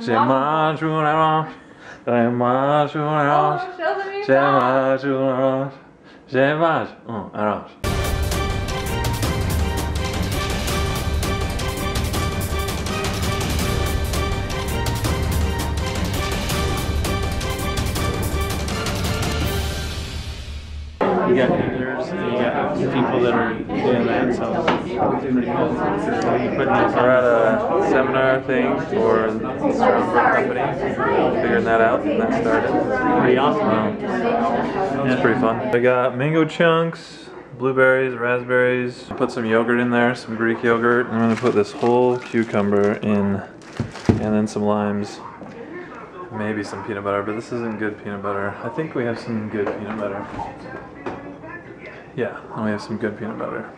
J'ai mangé un orange. You got users, and you got people that are doing that, so it's pretty cool. We're at a seminar thing for our company, figuring that out, and that started. Pretty awesome. It's pretty fun. I got mango chunks, blueberries, raspberries. Put some yogurt in there, some Greek yogurt. I'm gonna put this whole cucumber in, and then some limes. Maybe some peanut butter, but this isn't good peanut butter. I think we have some good peanut butter. Yeah, and we have some good peanut butter.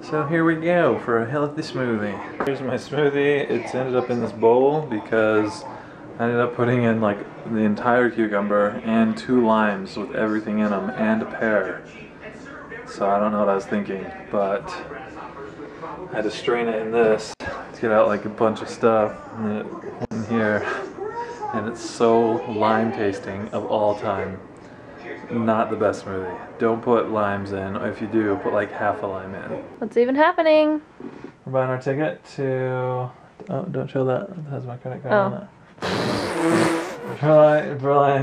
So here we go for a healthy smoothie. Here's my smoothie. It's ended up in this bowl because I ended up putting in like the entire cucumber and 2 limes with everything in them and a pear. So I don't know what I was thinking, but I had to strain it in this to get out like a bunch of stuff, and then it went in here. And it's so lime tasting of all time. Not the best smoothie. Don't put limes in. Or if you do, put like half a lime in. What's even happening? We're buying our ticket to... Oh, don't show that. That has my credit card on it. We're buying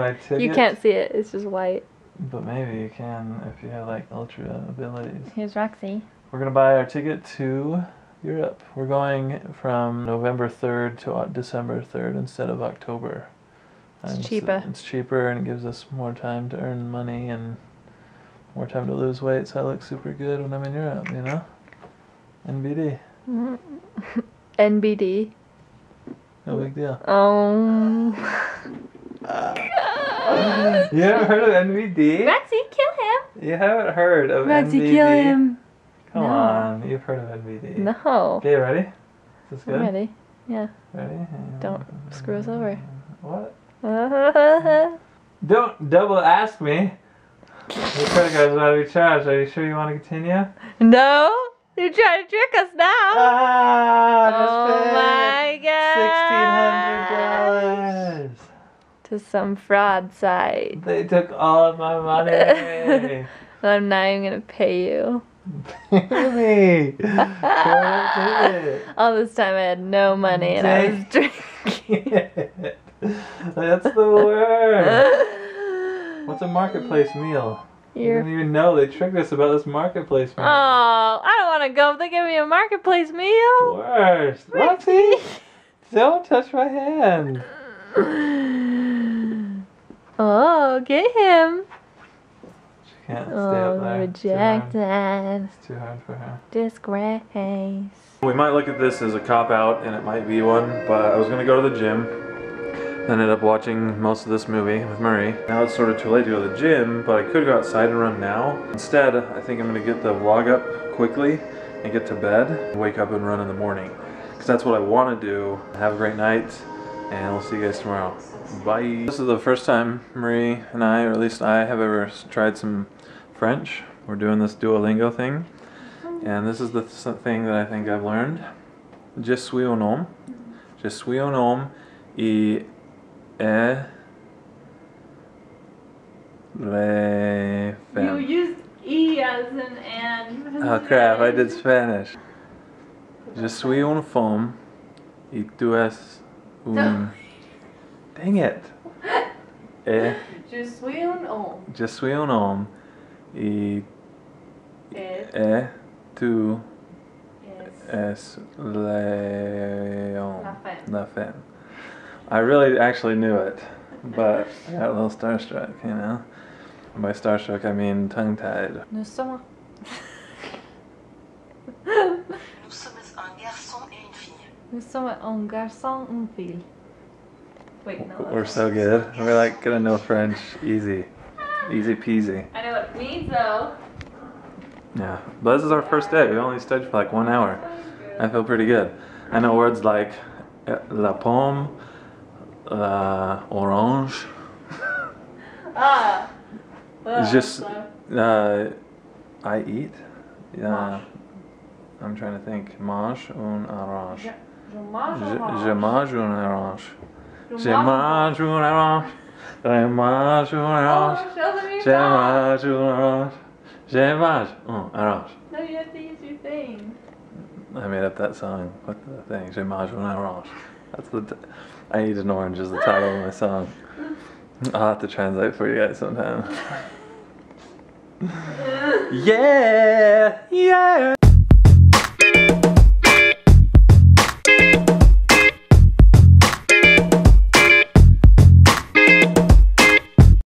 my ticket. You can't see it. It's just white. But maybe you can if you have like ultra abilities. Here's Roxy. We're going to buy our ticket to... Europe. We're going from November 3rd to December 3rd instead of October. It's cheaper. It's cheaper, and it gives us more time to earn money and more time to lose weight, so I look super good when I'm in Europe, you know? NBD. NBD? No big deal. You haven't heard of NBD? Roxy, kill him! You haven't heard of Roxy, NBD? Roxy, kill him! Come on, you've heard of NBD. No. Okay, ready? Is this good? I'm ready. Yeah. Ready? Don't screw us over. What? Don't double ask me. Your credit card's about to be charged. Are you sure you want to continue? No. You're trying to trick us now. I just paid $1,600 to some fraud site. They took all of my money. And I'm not even gonna pay you. Really? All this time I had no money and I was drinking. That's the word. What's a marketplace meal? You didn't even know they tricked us about this marketplace meal. Oh, I don't want to go if they give me a marketplace meal. Worst. Roxy, don't touch my hand. Oh, get him. Can't stay up there. Rejected. It's too hard for her. Disgrace. We might look at this as a cop-out, and it might be one, but I was going to go to the gym. I ended up watching most of this movie with Marie. Now it's sort of too late to go to the gym, but I could go outside and run now. Instead, I think I'm going to get the vlog up quickly and get to bed and wake up and run in the morning. Because that's what I want to do. Have a great night, and we'll see you guys tomorrow. Bye. This is the first time Marie and I, or at least I, have ever tried some French. We're doing this Duolingo thing, and this is the thing that I think I've learned. Je suis un homme et les femmes. You used E as an N. Oh crap, I did Spanish. Je suis une femme et tu es un... Dang it! Je suis un homme. Je suis un homme. Et tu es la femme. I really actually knew it, but I got a little starstruck, you know? And by starstruck, I mean tongue-tied. Nous sommes. Nous sommes un garçon et une fille. Nous sommes un garçon et une fille. Wait, no, we're so good. We're like gonna know French easy. Easy peasy. I know what it means though. Yeah, but this is our first day. We only studied for like 1 hour. I feel pretty good. I know words like la pomme, la orange. Just I eat. Yeah. I'm trying to think. Mange un orange. Yeah. Je mange une orange. Je mange une orange. Je mange une orange. Je mange une orange. Je mange une orange. No, you have to use your thing. I made up that song. What the thing? Je mange une orange. That's the. I Eat an Orange is the title of my song. I'll have to translate for you guys sometime. Yeah! Yeah!